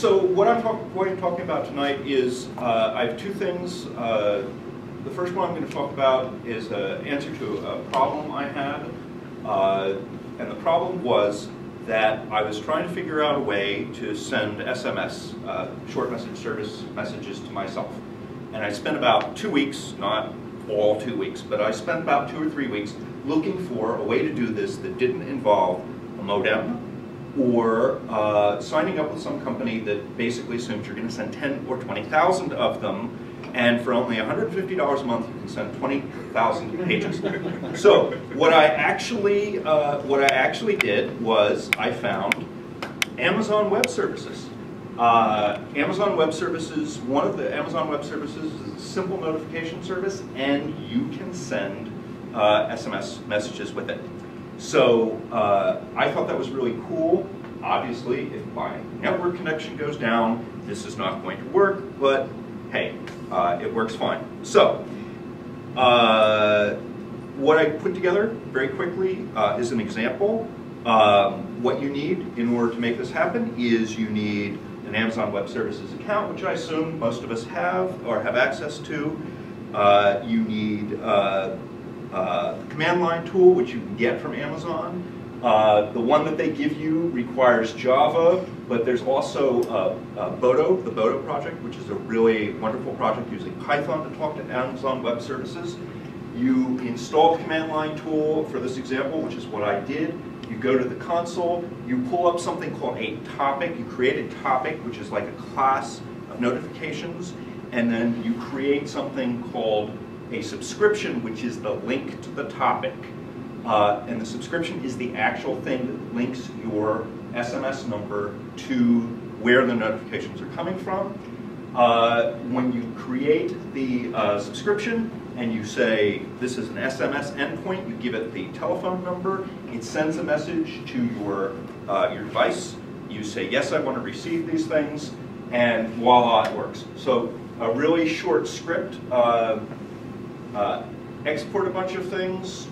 So what I'm talking about tonight is I have two things. The first one I'm going to talk about is an answer to a problem I had. And the problem was that I was trying to figure out a way to send SMS, short message service messages, to myself. And I spent about 2 weeks, not all 2 weeks, but I spent about 2 or 3 weeks looking for a way to do this that didn't involve a modem or signing up with some company that basically assumes you're going to send 10 or 20,000 of them, and for only $150 a month you can send 20,000 pages. So what I actually did was I found Amazon Web Services. Amazon Web Services, one of the Amazon Web Services is a simple notification service, and you can send SMS messages with it. So I thought that was really cool. Obviously, if my network connection goes down, this is not going to work, but hey, it works fine. So what I put together very quickly is an example. What you need in order to make this happen is you need an Amazon Web Services account, which I assume most of us have or have access to. You need the command line tool, which you can get from Amazon. The one that they give you requires Java, but there's also Boto, the Boto project, which is a really wonderful project using Python to talk to Amazon Web Services. You install the command line tool for this example, which is what I did. You go to the console, you pull up something called a topic, you create a topic, which is like a class of notifications, and then you create something called a subscription, which is the link to the topic. And the subscription is the actual thing that links your SMS number to where the notifications are coming from. When you create the subscription and you say this is an SMS endpoint, you give it the telephone number, it sends a message to your device. You say, yes, I want to receive these things, and voila, it works. So a really short script. Export a bunch of things.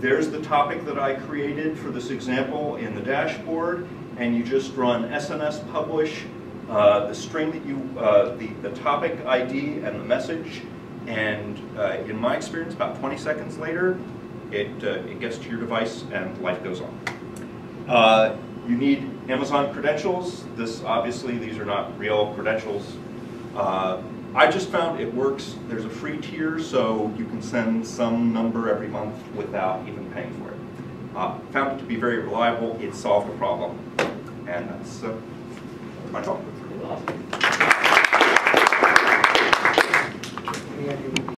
There's the topic that I created for this example in the dashboard, and you just run SMS publish, the string that you, the topic ID and the message, and in my experience, about 20 seconds later, it gets to your device and life goes on. You need Amazon credentials. This obviously, these are not real credentials. I just found it works. There's a free tier, so you can send some number every month without even paying for it. Found it to be very reliable. It solved a problem, and that's my talk.